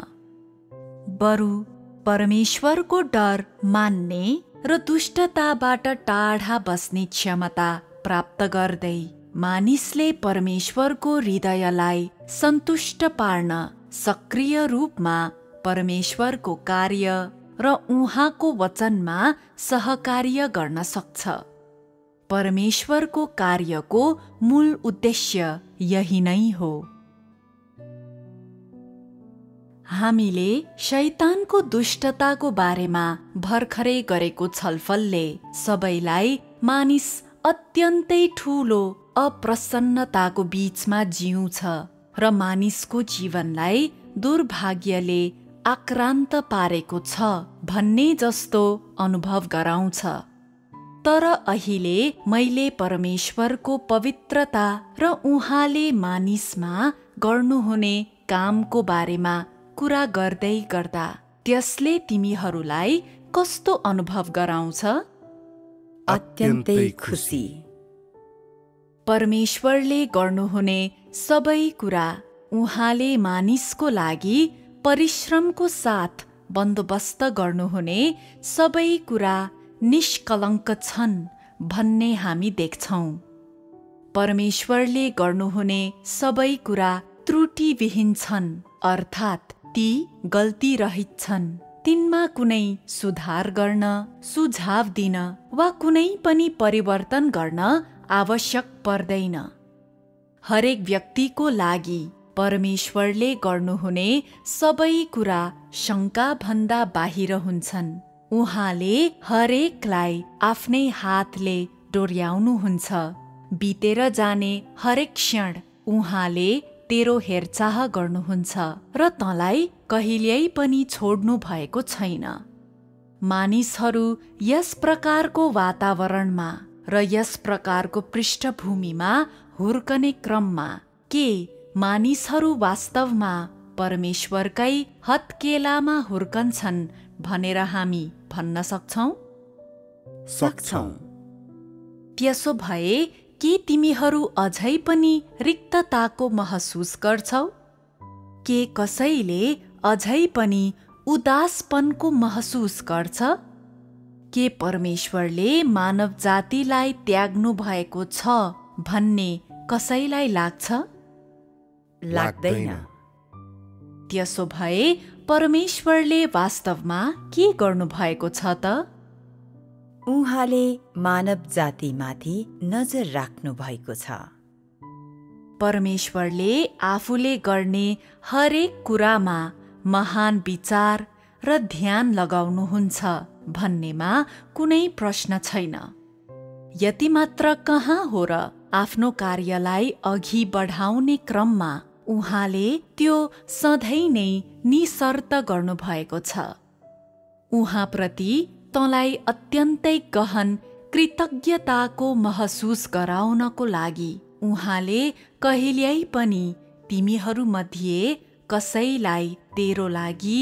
बरु परमेश्वरको डर मान्ने र दुष्टताबाट टाढा बस्ने क्षमता प्राप्त गर्दै मानिसले परमेश्वरको हृदयलाई सन्तुष्ट पार्न सक्रिय रूपमा परमेश्वरको कार्य र उहाँको वचनमा सहकार्य गर्न सक्छ। परमेश्वरको कार्यको मूल उद्देश्य यही नै हो। हामीले शैतानको दुष्टताको बारेमा भर्खरै गरेको छलफलले सबैलाई मानिस अत्यन्तै ठूलो अप्रसन्नताको बीचमा जिउँछ र मानिसको जीवनलाई दुर्भाग्यले आक्रान्त पारेको छ भन्ने जस्तो अनुभव गराउँछ। तर अहिले मैले परमेश्वरको पवित्रता र उहाँले मानिसमा गर्नुहुने कामको बारेमा कुरा गर्दै गर्दा त्यसले तिमीहरूलाई कस्तो अनुभव गराउँछ? अत्यन्तै खुसी। परमेश्वरले गर्नुहुने सबै कुरा उहाँले मानिसको लागि परिश्रमको साथ बन्दोबस्त गर्नुहुने सबै कुरा निष्कलङ्क छन् भन्ने हामी देख्छौँ। परमेश्वरले गर्नुहुने सबै कुरा त्रुटिविहीन छन्, अर्थात् ती गल्ती रहित छन्, तिनमा कुनै सुधार गर्न, सुझाव दिन वा कुनै पनि परिवर्तन गर्न आवश्यक पर्दैन। हरेक व्यक्तिको लागि परमेश्वरले गर्नुहुने सबै कुरा शङ्काभन्दा बाहिर हुन्छन्। उहाँले हरेकलाई आफ्नै हातले डोर्याउनुहुन्छ। बितेर जाने हरेक क्षण उहाँले तेरो हेरचाह गर्नुहुन्छ र तँलाई कहिल्यै पनि छोड्नु भएको छैन। मानिसहरू यस प्रकारको वातावरणमा र यस प्रकारको पृष्ठभूमिमा हुर्कने क्रममा के मानिसहरू वास्तवमा परमेश्वरकै हत्केलामा हुर्कन्छन् भनेर हामी भन्न सक्छौँ? सक्छौँ। त्यसो भए के तिमीहरू अझै पनि रिक्तताको महसुस गर्छौ? के कसैले अझै पनि उदासपनको महसुस गर्छ? के परमेश्वरले मानव जातिलाई त्याग्नु भएको छ भन्ने कसैलाई लाग्छ? लाग्दैन। त्यसो भए परमेश्वरले वास्तवमा के गर्नुभएको छ त? उहाँले मानव जातिमाथि नजर राख्नु भएको छ। परमेश्वरले आफूले गर्ने हरेक कुरामा महान विचार र ध्यान लगाउनुहुन्छ भन्नेमा कुनै प्रश्न छैन। यति मात्र कहाँ हो र आफ्नो कार्यलाई अघि बढाउने क्रममा उहाँले त्यो सधैँ नै निसर्त गर्नुभएको छ। उहाँप्रति तँलाई अत्यन्तै गहन कृतज्ञताको महसुस गराउनको लागि उहाँले कहिल्यै पनि तिमीहरूमध्ये कसैलाई तेरो लागि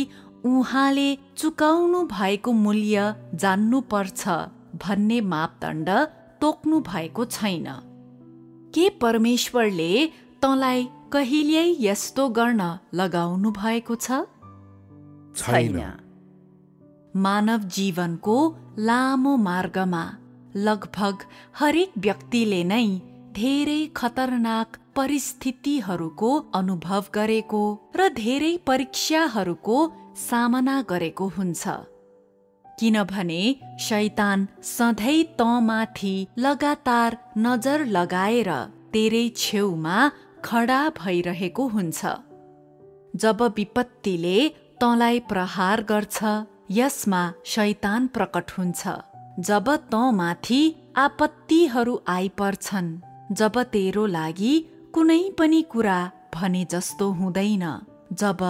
उहाँले चुकाउनु भएको मूल्य जान्नुपर्छ भन्ने मापदण्ड तोक्नु भएको छैन। के परमेश्वरले तँलाई कहिल्यै यस्तो गर्न लगाउनु भएको छ? छैन। मानव जीवनको लामो मार्गमा लगभग हरेक व्यक्तिले नै धेरै खतरनाक परिस्थितिहरूको अनुभव गरेको र धेरै परीक्षाहरूको सामना गरेको हुन्छ, किनभने शैतान सधैँ तमाथि लगातार नजर लगाएर तेरै छेउमा खडा भइरहेको हुन्छ। जब विपत्तिले तँलाई प्रहार गर्छ, यसमा शैतान प्रकट हुन्छ। जब तँमाथि आपत्तिहरू आइपर्छन्, जब तेरो लागि कुनै पनि कुरा भने जस्तो हुँदैन, जब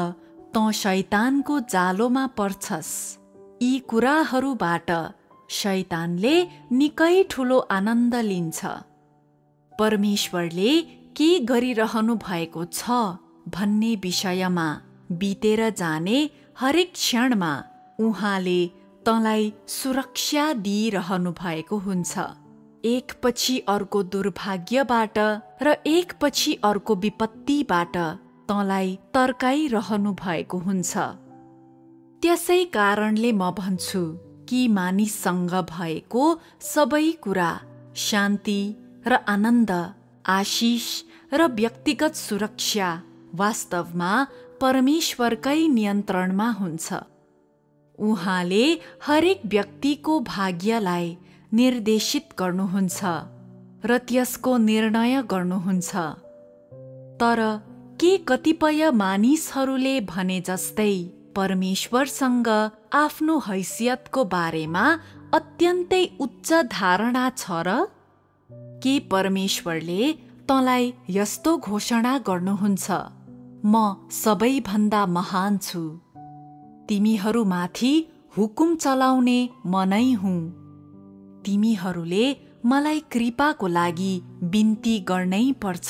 तँ शैतानको जालोमा पर्छस्, यी कुराहरूबाट शैतानले निकै ठुलो आनन्द लिन्छ। परमेश्वरले के गरिरहनु भएको छ भन्ने विषयमा बितेर जाने हरेक क्षणमा उहाँले तँलाई सुरक्षा दिइरहनु भएको हुन्छ। एकपछि अर्को दुर्भाग्यबाट र एकपछि अर्को विपत्तिबाट तँलाई तर्काइरहनु भएको हुन्छ। त्यसै कारणले म भन्छु कि मानिससँग भएको सबै कुरा शान्ति र आनन्द, आशिष र व्यक्तिगत सुरक्षा वास्तवमा परमेश्वरकै नियन्त्रणमा हुन्छ। उहाँले हरेक व्यक्तिको भाग्यलाई निर्देशित गर्नुहुन्छ र त्यसको निर्णय गर्नुहुन्छ। तर के कतिपय मानिसहरूले भने जस्तै परमेश्वरसँग आफ्नो हैसियतको बारेमा अत्यन्तै उच्च धारणा छ र? के परमेश्वरले तँलाई यस्तो घोषणा गर्नुहुन्छ, म सबैभन्दा महान छु, तिमीहरूमाथि हुकुम चलाउने म नै हुँ, तिमीहरूले मलाई कृपाको लागि बिन्ती गर्नै पर्छ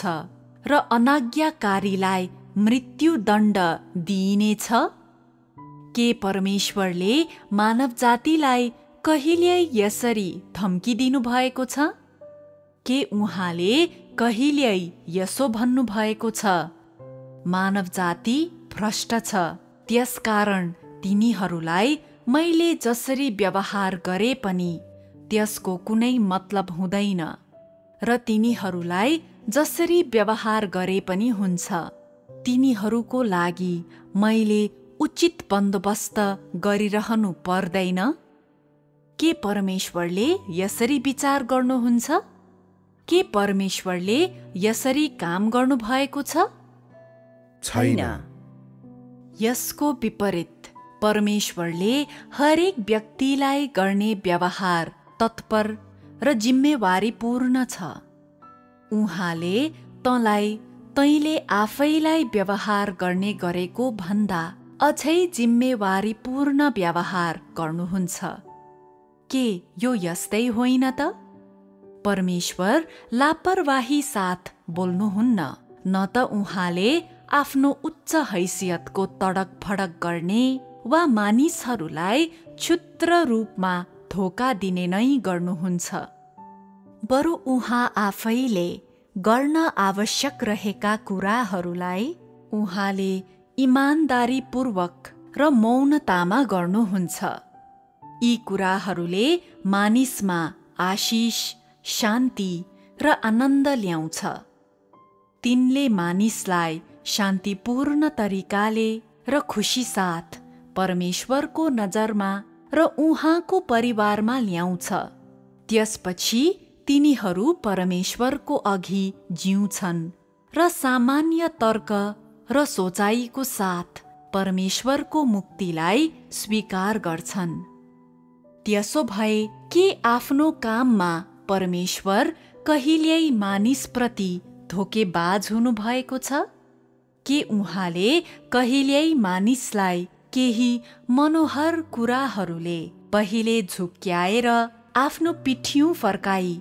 र अनाज्ञाकारीलाई मृत्युदण्ड दिइनेछ? के परमेश्वरले मानव जातिलाई कहिल्यै यसरी धम्की दिनुभएको छ? के उहाँले कहिल्यै यसो भन्नुभएको छ, मानव जाति भ्रष्ट छ, त्यसकारण तिनीहरूलाई मैले जसरी व्यवहार गरे पनि त्यसको कुनै मतलब हुँदैन र तिनीहरूलाई जसरी व्यवहार गरे पनि हुन्छ, तिनीहरूको लागि मैले उचित बन्दोबस्त गरिरहनु पर्दैन? के परमेश्वरले यसरी विचार गर्नुहुन्छ? के परमेश्वरले यसरी काम गर्नुभएको छ? छैन। यसको विपरीत परमेश्वरले हरेक व्यक्तिलाई गर्ने व्यवहार तत्पर र जिम्मेवारीपूर्ण छ। उहाँले तँलाई तैँले आफैलाई व्यवहार गर्ने गरेको भन्दा अझै जिम्मेवारीपूर्ण व्यवहार गर्नुहुन्छ। के यो यस्तै होइन त? परमेश्वर लापरवाही साथ बोल्नुहुन्न, न त उहाँले आफ्नो उच्च हैसियतको तडक भडक गर्ने वा मानिसहरूलाई क्षुद्र रूपमा धोका दिने नै गर्नुहुन्छ। बरु उहाँ आफैले गर्न आवश्यक रहेका कुराहरूलाई उहाँले इमानदारीपूर्वक र मौनतामा गर्नुहुन्छ। यी कुराहरूले मानिसमा आशिष, शान्ति र आनन्द ल्याउँछ। तिनले मानिसलाई शान्तिपूर्ण तरिकाले र खुशी साथ परमेश्वरको नजरमा र उहाँको परिवारमा ल्याउँछ। त्यसपछि तिनीहरू परमेश्वरको अघि जिउँछन् र सामान्य तर्क र सोचाइको साथ परमेश्वरको मुक्तिलाई स्वीकार गर्छन्। त्यसो भए के आफ्नो काममा परमेश्वर कहिल्यै मानिसप्रति धोकेबाज हुनुभएको छ? के उहाँले कहिल्यै मानिसलाई केही मनोहर कुराहरूले पहिले झुक्क्याएर आफ्नो पिठ्यौँ फर्काई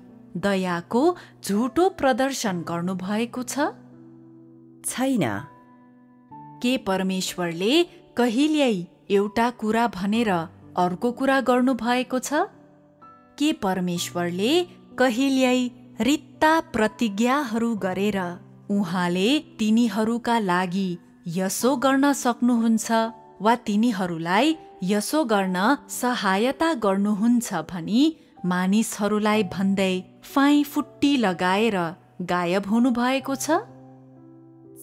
दयाको झुटो प्रदर्शन गर्नुभएको छ? छैन। के परमेश्वरले कहिल्यै एउटा कुरा भनेर अर्को कुरा गर्नुभएको छ? के परमेश्वरले कहिल्यै रित्ता प्रतिज्ञाहरू गरेर उहाँले तिनीहरूका लागि यसो गर्न सक्नुहुन्छ वा तिनीहरूलाई यसो गर्न सहायता गर्नुहुन्छ भनी मानिसहरूलाई भन्दै फाइ फुट्टी लगाएर गायब हुनुभएको छ?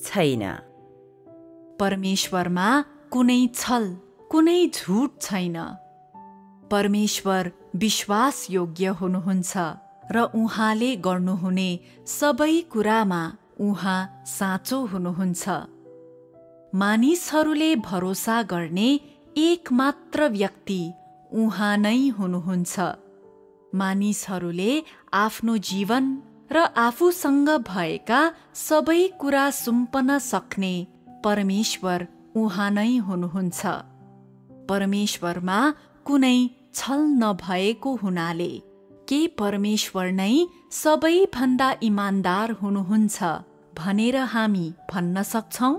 छैन। परमेश्वरमा कुनै छल कुनै झुट छैन। परमेश्वर विश्वास योग्य हुनुहुन्छ र उहाँले गर्नुहुने सबै कुरामा उहाँ साँचो हुनुहुन्छ। मानिसहरूले भरोसा गर्ने एकमात्र व्यक्ति उहाँ नै हुनुहुन्छ। मानिसहरूले आफ्नो जीवन र आफूसँग भएका सबै कुरा सुम्पन सक्ने परमेश्वर उहाँ नै हुनुहुन्छ। परमेश्वरमा कुनै छल नभएको हुनाले के परमेश्वर नै सबैभन्दा इमान्दार हुनुहुन्छ भनेर हामी भन्न सक्छौँ?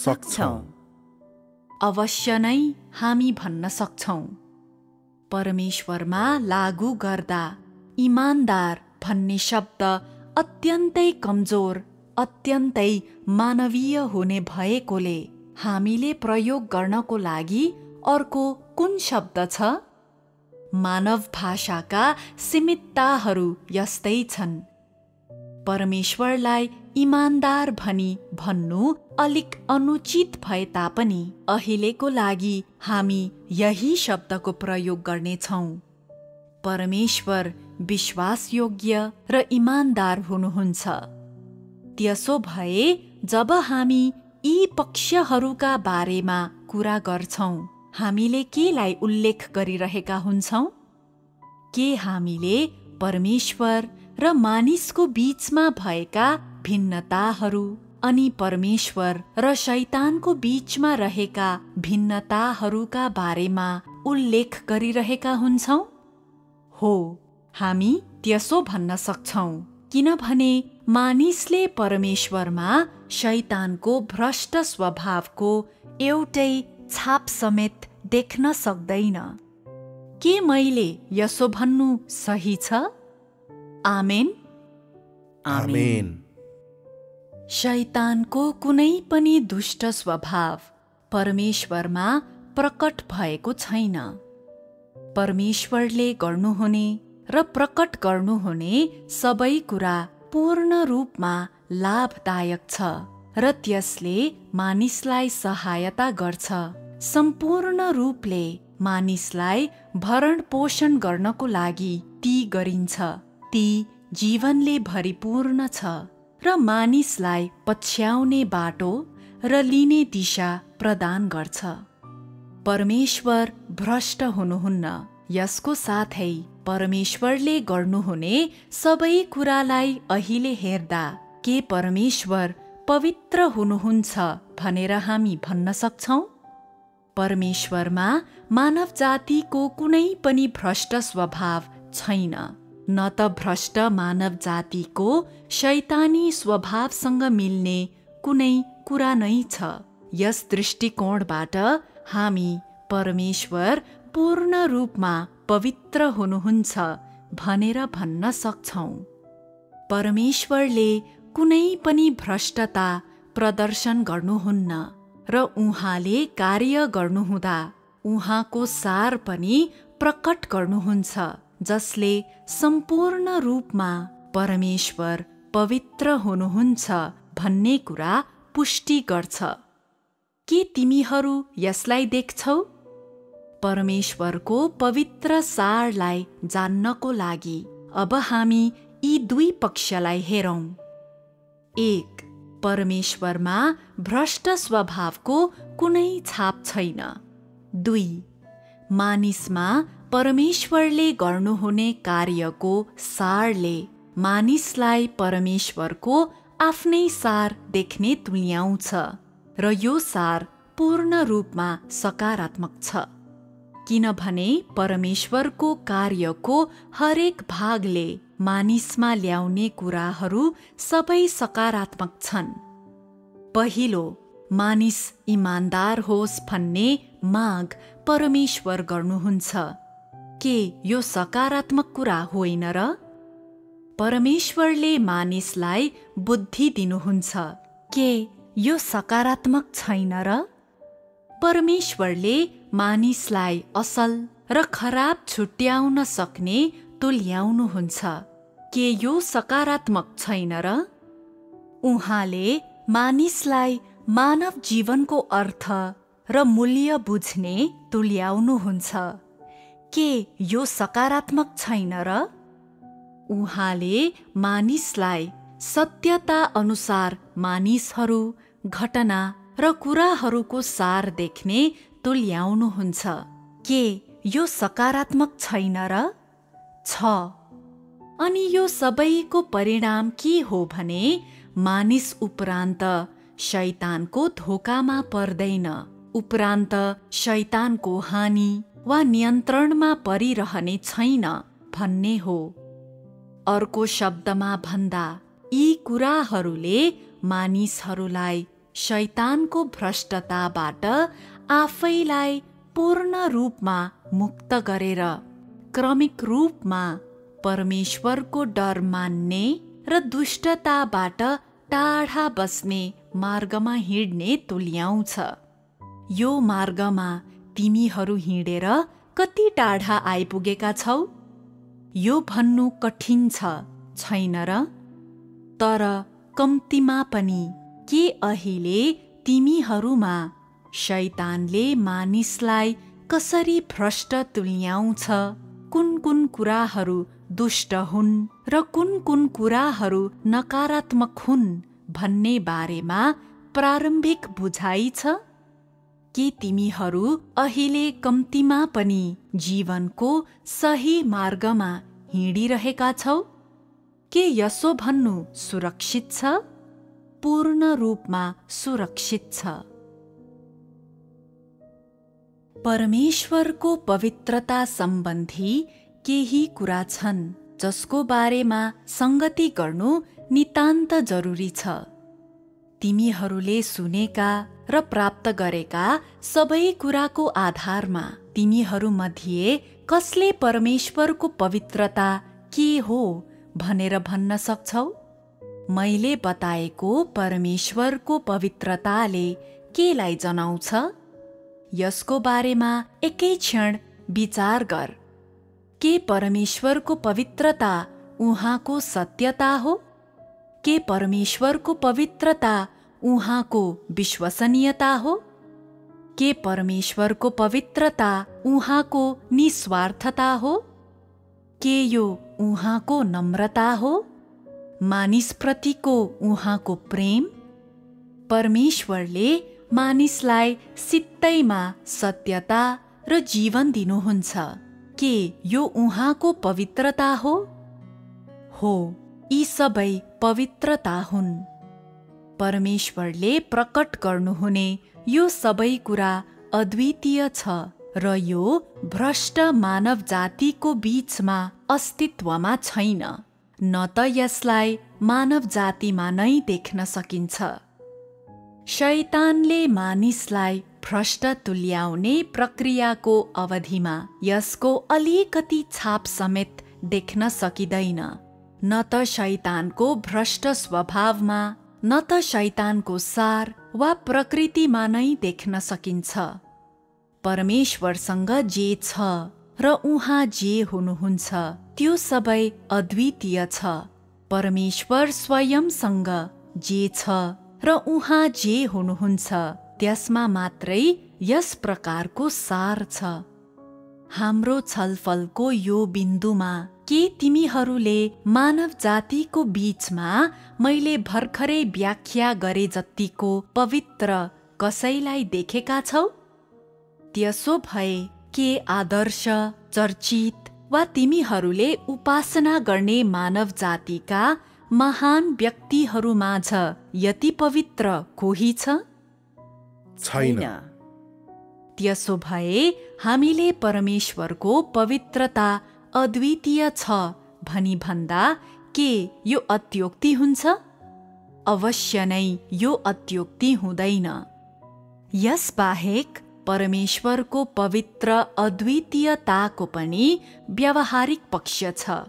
सक्छौँ। अवश्य नै हामी भन्न सक्छौँ। परमेश्वरमा लागू गर्दा इमान्दार भन्ने शब्द अत्यन्तै कमजोर अत्यन्तै मानवीय हुने भएकोले हामीले प्रयोग गर्नको लागि अर्को कुन शब्द छ? मानव भाषाका सीमितताहरू यस्तै छन्। परमेश्वरलाई इमान्दार भनी भन्नु अलिक अनुचित भए तापनि अहिलेको लागि हामी यही शब्दको प्रयोग गर्नेछौँ। परमेश्वर विश्वासयोग्य र इमान्दार हुनुहुन्छ। त्यसो भए जब हामी यी पक्षहरूका बारेमा कुरा गर्छौँ हामीले केलाई उल्लेख गरिरहेका हुन्छौँ? के हामीले परमेश्वर र मानिसको बीचमा भएका भिन्नताहरू अनि परमेश्वर र शैतानको बीचमा रहेका भिन्नताहरूका बारेमा उल्लेख गरिरहेका हुन्छौँ? हो, हामी त्यसो भन्न सक्छौँ, किनभने मानिसले परमेश्वरमा शैतानको भ्रष्ट स्वभावको एउटै छाप समेत देख्न सक्दैन। के मैले यसो भन्नु सही छ? आमेन, आमेन। शैतानको कुनै पनि दुष्ट स्वभाव परमेश्वरमा प्रकट भएको छैन। परमेश्वरले गर्नुहुने र प्रकट गर्नुहुने सबै कुरा पूर्ण रूपमा लाभदायक छ र त्यसले मानिसलाई सहायता गर्छ। सम्पूर्ण रूपले मानिसलाई भरण पोषण गर्नको लागि ती गरिन्छ। ती जीवनले भरिपूर्ण छ र मानिसलाई पछ्याउने बाटो र लिने दिशा प्रदान गर्छ। परमेश्वर भ्रष्ट हुनुहुन्न। यसको साथै परमेश्वरले गर्नुहुने सबै कुरालाई अहिले हेर्दा के परमेश्वर पवित्र हुनुहुन्छ भनेर हामी भन्न सक्छौँ? परमेश्वरमा मानव जातिको कुनै पनि भ्रष्ट स्वभाव छैन, न त भ्रष्ट मानव जातिको शैतानी स्वभावसँग मिल्ने कुनै कुरा नै छ। यस दृष्टिकोणबाट हामी परमेश्वर पूर्ण रूपमा पवित्र हुनुहुन्छ भनेर भन्न सक्छौँ। परमेश्वरले कुनै पनि भ्रष्टता प्रदर्शन गर्नुहुन्न र उहाँले कार्य गर्नुहुँदा उहाँको सार पनि प्रकट गर्नुहुन्छ, जसले सम्पूर्ण रूपमा परमेश्वर पवित्र हुनुहुन्छ भन्ने कुरा पुष्टि गर्छ। के तिमीहरू यसलाई देख्छौ? परमेश्वरको पवित्र सारलाई जान्नको लागि अब हामी यी दुई पक्षलाई हेरौं। एक, परमेश्वरमा भ्रष्ट स्वभावको कुनै छाप छैन। दुई, मानिसमा परमेश्वरले गर्नुहुने कार्यको सारले मानिसलाई परमेश्वरको आफ्नै सार देख्ने तुल्याउँछ र यो सार पूर्ण रूपमा सकारात्मक छ, किनभने परमेश्वरको कार्यको हरेक भागले मानिसमा ल्याउने कुराहरू सबै सकारात्मक छन्। पहिलो, मानिस इमानदार होस् भन्ने माग परमेश्वर गर्नुहुन्छ। के यो सकारात्मक कुरा होइन र? परमेश्वरले मानिसलाई बुद्धि दिनुहुन्छ। के यो सकारात्मक छैन र? परमेश्वरले मानिसलाई असल र खराब छुट्याउन सक्ने तुल्याउनुहुन्छ। के यो सकारात्मक छैन र? उहाँले मानिसलाई मानव जीवनको अर्थ र मूल्य बुझ्ने तुल्याउनुहुन्छ। के यो सकारात्मक छैन र? उहाँले मानिसलाई सत्यता अनुसार मानिसहरू, घटना र कुराहरूको सार देख्ने तुल्याउनुहुन्छ। के यो सकारात्मक छैन र? छ। अनि यो सबैको परिणाम के हो भने मानिस उपरान्त शैतानको धोकामा पर्दैन, उपरान्त शैतानको हानि वा नियन्त्रणमा परिरहने छैन भन्ने हो। अर्को शब्दमा भन्दा यी कुराहरूले मानिसहरूलाई शैतानको भ्रष्टताबाट आफैलाई पूर्ण रूपमा मुक्त गरेर क्रमिक रूपमा परमेश्वरको डर मान्ने र दुष्टताबाट टाढा बस्ने मार्गमा हिँड्ने तुल्याउँछ। यो मार्गमा तिमीहरू हिँडेर कति टाढा आइपुगेका छौ? यो भन्नु कठिन छ, छैन र? तर कम्तीमा पनि के अहिले तिमीहरूमा शैतानले मानिसलाई कसरी भ्रष्ट तुल्याउँछ, कुन कुन कुराहरू दुष्ट हुन् र कुन कुन कुराहरू नकारात्मक हुन् भन्ने बारेमा प्रारम्भिक बुझाइ छ? के तिमीहरू अहिले कम्तीमा पनि जीवनको सही मार्गमा हिँडिरहेका छौ? के यसो भन्नु सुरक्षित छ? पूर्ण रूपमा सुरक्षित छ। परमेश्वरको पवित्रता सम्बन्धी केही कुरा छन् जसको बारेमा संगति गर्नु नितान्त जरुरी छ। तिमीहरूले सुनेका र प्राप्त गरेका सबै कुराको आधारमा तिमीहरूमध्ये कसले परमेश्वरको पवित्रता के हो भनेर भन्न सक्छौ? मैले बताएको परमेश्वरको पवित्रताले केलाई जनाउँछ? यसको बारेमा एकै क्षण विचार गर। के परमेश्वरको पवित्रता उहाँको सत्यता हो? के परमेश्वरको पवित्रता उहाँको विश्वसनीयता हो? के परमेश्वरको पवित्रता उहाँको निस्वार्थता हो? के यो उहाँको नम्रता हो? मानिसप्रतिको उहाँको प्रेम? परमेश्वरले मानिसलाई सित्तैमा सत्यता र जीवन दिनुहुन्छ। के यो उहाँको पवित्रता हो? हो, यी सबै पवित्रता हुन्। परमेश्वरले प्रकट गर्नुहुने यो सबै कुरा अद्वितीय छ र यो भ्रष्ट मानव जातिको बीचमा अस्तित्वमा छैन, न त यसलाई मानव जातिमा नै देख्न सकिन्छ। शैतानले मानिसलाई भ्रष्ट तुल्याउने प्रक्रियाको अवधिमा यसको अलिकति छाप समेत देख्न सकिँदैन, न त शैतानको भ्रष्ट स्वभावमा, न त शैतानको सार वा प्रकृतिमा नै देख्न सकिन्छ। परमेश्वरसँग जे छ र उहाँ जे हुनुहुन्छ त्यो सबै अद्वितीय छ। परमेश्वर स्वयंसँग जे छ र उहाँ जे हुनुहुन्छ त्यसमा मात्रै यस प्रकारको सार छ। हाम्रो छलफलको यो बिन्दुमा के तिमीहरूले मानव जातिको बीचमा मैले भर्खरै व्याख्या गरे जत्तिको पवित्र कसैलाई देखेका छौ? त्यसो भए के आदर्श चर्चित वा तिमीहरूले उपासना गर्ने मानव जातिका महान व्यक्तिहरूमाझ यति पवित्र कोही छ? छैन। त्यसो भए हामीले परमेश्वरको पवित्रता अद्वितीय छ भनी भन्दा के यो अत्योक्ति हुन्छ? अवश्य नै यो अत्योक्ति हुँदैन। यसबाहेक परमेश्वरको पवित्र अद्वितीयताको पनि व्यावहारिक पक्ष छ।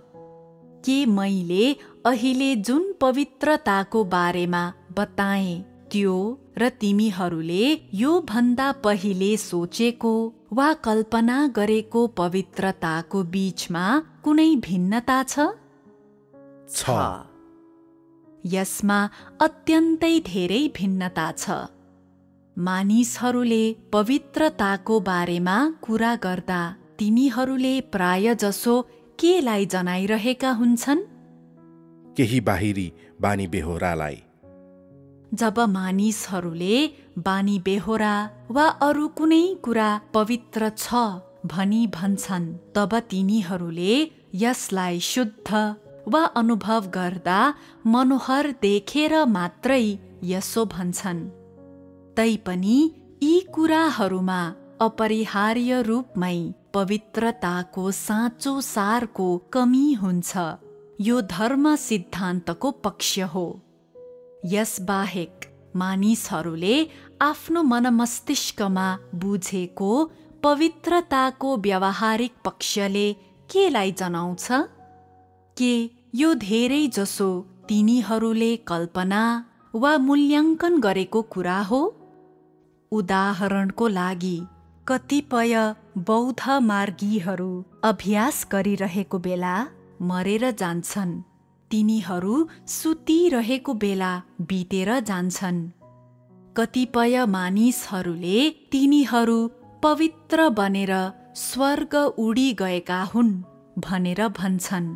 के मैले अहिले जुन पवित्रताको बारेमा बताएँ त्यो र तिमीहरूले यो भन्दा पहिले सोचेको वा कल्पना गरेको पवित्रताको बीचमा कुनै भिन्नता छ? छ। यसमा अत्यन्तै धेरै भिन्नता छ। मानिसहरूले पवित्रताको बारेमा कुरा गर्दा तिनीहरूले प्रायजसो केलाई जनाइरहेका हुन्छन्? केही बाहिरी बानी बेहोरालाई। जब मानिसहरूले बानी बेहोरा वा अरू कुनै कुरा पवित्र छ भनी भन्छन् तब तिनीहरूले यसलाई शुद्ध वा अनुभव गर्दा मनोहर देखेर मात्रै यसो भन्छन्। तैपनि यी कुराहरूमा अपरिहार्य रूपमै पवित्रताको साँचो सारको कमी हुन्छ। यो धर्म सिद्धान्तको पक्ष हो। यसबाहेक मानिसहरूले आफ्नो मनमस्तिष्कमा बुझेको पवित्रताको व्यावहारिक पक्षले केलाई जनाउँछ? के यो धेरै जसो तिनीहरूले कल्पना वा मूल्याङ्कन गरेको कुरा हो? उदाहरणको लागि कतिपय बौद्ध मार्गीहरू अभ्यास गरिरहेको बेला मरेर जान्छन्। तिनीहरू सुतिरहेको बेला बितेर जान्छन्। कतिपय मानिसहरूले तिनीहरू पवित्र बनेर स्वर्ग उडी गएका हुन् भनेर भन्छन्।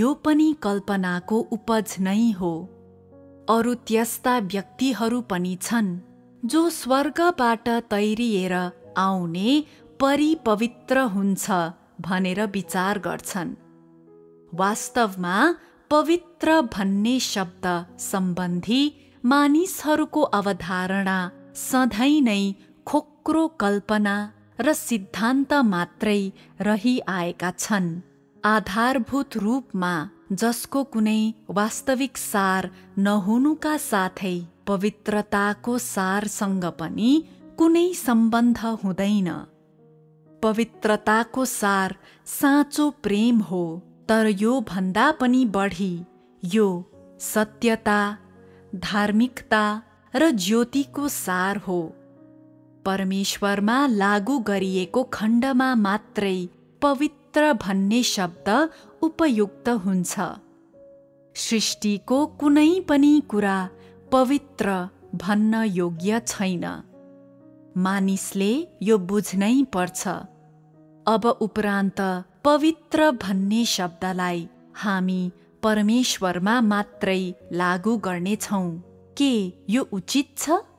यो पनि कल्पनाको उपज नै हो। अरू त्यस्ता व्यक्तिहरू पनि छन् जो स्वर्गबाट तैरिएर आउने परिपवित्र हुन्छ भनेर विचार गर्छन्। वास्तवमा पवित्र भन्ने शब्द सम्बन्धी मानिसहरूको अवधारणा सधैँ नै खोक्रो कल्पना र सिद्धान्त मात्रै रहिआएका छन्, आधारभूत रूपमा जसको कुनै वास्तविक सार नहुनुका साथै पवित्रताको सारसँग पनि कुनै सम्बन्ध हुँदैन। पवित्रताको सार साँचो प्रेम हो, तर यो भन्दा पनि बढी यो सत्यता, धार्मिकता र ज्योतिको सार हो। परमेश्वरमा लागू गरिएको खण्डमा मात्रै पवित्र भन्ने शब्द उपयुक्त हुन्छ। सृष्टिको कुनै पनि कुरा पवित्र भन्न योग्य छैन। मानिसले यो बुझ्नै पर्छ। अब उपरान्त पवित्र भन्ने शब्दलाई हामी परमेश्वरमा मात्रै लागू गर्नेछौँ। के यो उचित छ?